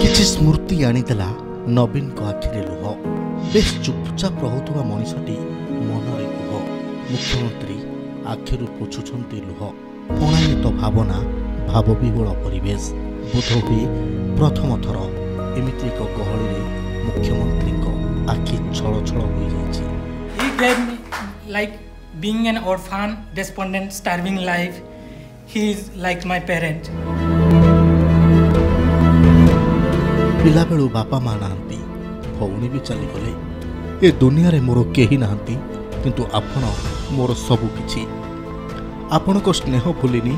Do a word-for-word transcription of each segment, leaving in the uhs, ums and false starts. किसी स्मृति आनी नवीन को आखिरी लुह बेश चुपचाप रोकता मनिषटी मनरे लुह मुख्यमंत्री आखिर पोछुंट लुह प्रणायित भावना भावविहूल परिवेश बोधहुए प्रथम थर एमती एक गहली मुख्यमंत्री आखि छल छल हो जाए। Like being an orphan, despondent, starving life, he is like my parent. पिला बेलू बापा माँ नाहंती भौणी भी चली गले ए दुनिया रे मोर केही नाहंती किंतु आपण मोर सबु किछि आपण को स्नेह भूलिनी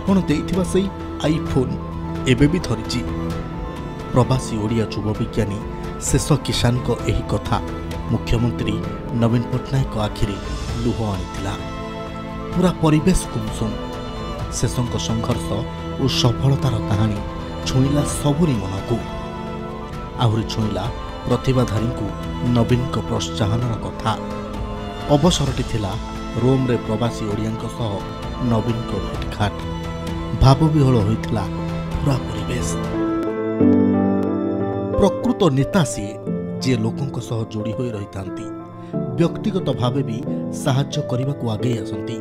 आपण देइथिबा सेई आईफोन एबे भी धरिछि। प्रवासी ओडिया युवा विज्ञानी शेष किसान को एही कथा मुख्यमंत्री नवीन पटनायक आखिरी लुह आनीतिला। पूरा परिवेश गुमसुम शेषों संघर्ष और सफलतार कहानी छुईला सबुरी मन को आहरी छुईला प्रतिभाधारी को नवीन को प्रोत्साहन कथा। अवसरटी थिला रोम रे प्रवासी ओडिया सह नवीन को भेटघाट भावविहल होइतिला पूरा परिवेश। प्रकृत नेता सी जे लोकों सह जोड़ी होई रही था व्यक्तिगत भावे भी साहाय्य करने को आगे आसती।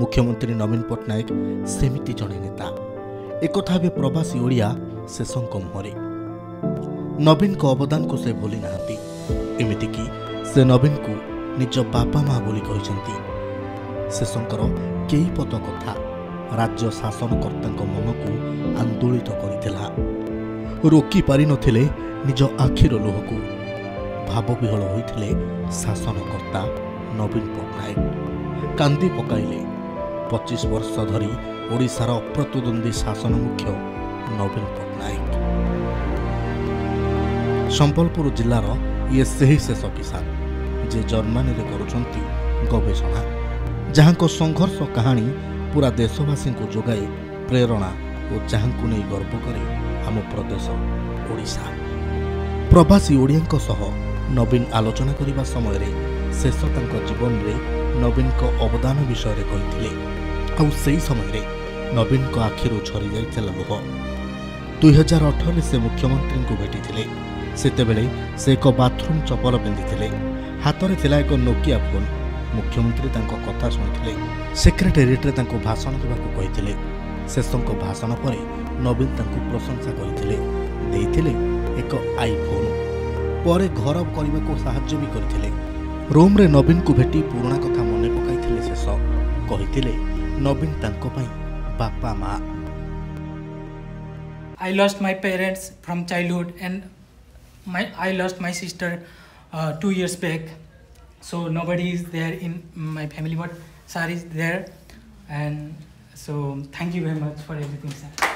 मुख्यमंत्री नवीन पटनायक सेमिति जड़े नेता एक भी प्रवासी ओडिया शेषों मुहर नवीन को अवदान को से भूली ना एमतीकि से नवीन को निज बापा माँ बोली शेषंकर कई पद कथा राज्य शासनकर्ता मन को आंदोलित कर रोकी पारि नथिले निज आखिर लुह को भावविहल होइथिले शासनकर्ता नवीन पटनायक कांदी पकाइले। पच्चीस वर्ष धरी ओडिशार अप्रतिद्वंदी शासन मुख्य नवीन पटनायक। संबलपुर जिलार ये सही शेष किसान जे जर्मनी रे करुछंती गवेषणा जहांको संघर्ष कहानी पूरा देशवासी को जोगाए प्रेरणा और जहांको नहीं गर्व करे आम प्रदेश ओडिशा। प्रवासी ओडिया सह नवीन आलोचना करने समय शेष जीवन में नवीन को अवदान विषय कही समय नवीन को आखिर झरी जाता लुह। दुई हजार अठर से मुख्यमंत्री को भेटी सेतेबेले से एक बाथरूम चपल पिंधि हाथ में थिला एक नोकिया फोन। मुख्यमंत्री कथा शुणी सेक्रेटेरिएट्रे भाषण देवाकू शेष भाषण पर नवीन प्रशंसा करते एक आईफोन पर घर करने को साहाय्य भी करथिले। रोम रे नवीन को भेटी पुराणा कथा मन पकाई शेष कही नवीन तांको पाई बापा माँ। I lost my parents from childhood and my I lost my sister two years back so nobody is there in my family but sir is there and so thank you very much for everything sir.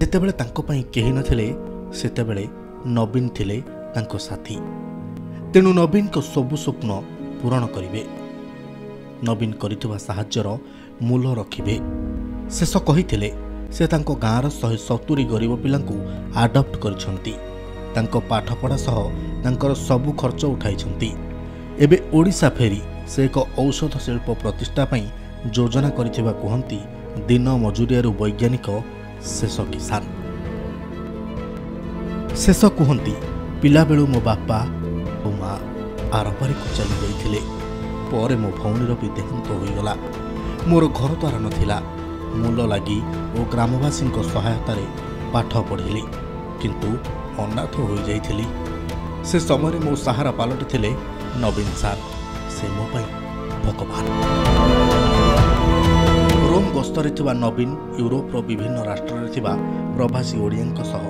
जितेबेले तांको पाई केही नथिले सेतेबेले नवीन थिले तांको साथी। तेणु नवीन को सबु स्वप्न पूरण करिवे नवीन करितुवा सहाय्यर मूल रखिबे। शेष कहिथिले से तांको गाँर शहे सतुरी गरीब पिलांकु आडप्ट करिसंती तांको पाठपढ़ा सह तांकर सबु खर्च उठाइसंती। एबे ओडिशा फेरी से एक औषध शिल्प प्रतिष्ठा पाई योजना करिथिबा कहंती दिन मजुरियारू वैज्ञानिक शेष किसान। शेष कहती पिला बेलू मो बापा और माँ आरपारे को चली जाइथिले पर मो भौणीर भी देहांत होइगला मोर घर द्वार नथिला मूल लगी और ग्रामवासी सहायतार पाठ पढ़िली किंतु अनाथ हो जाइथिली। से समय मो सहारा पालटी थिले नवीन सार से मो पाई भगवान। रोम गस्तरे थिबा नवीन यूरोप विभिन्न राष्ट्र रे थिबा प्रवासी ओडिया सह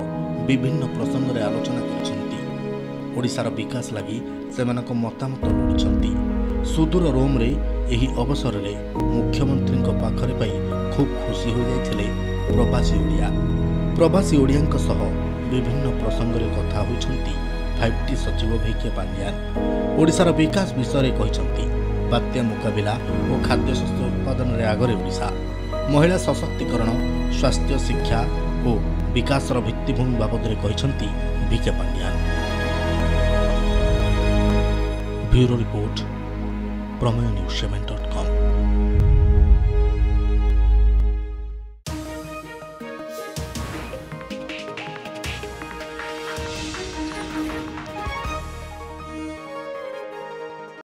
विभिन्न प्रसंग रे आलोचना करछंती। ओडिसा रो विकास लगी सेमानक मतामत लोडिछंती। सुदूर रोम रे एही अवसर रे मुख्यमंत्री को पाखरे पाई खूब खुशी हो जाइथिले प्रवासी ओडिया। प्रवासी ओडिया सह विभिन्न प्रसंग रे कथा होइछंती फाइव टी सचिव भेके पांड्या ओडिसा रो विकास विषय रे कहिछंती। बात्या मुकाबिला और खाद्य शस्य उत्पादन रे आगरे ओडिशा महिला सशक्तिकरण स्वास्थ्य शिक्षा और विकास भित्तिभूमि बाबद रे कहिसंती BK Pandya. Bureau report Prameya news seven dot com.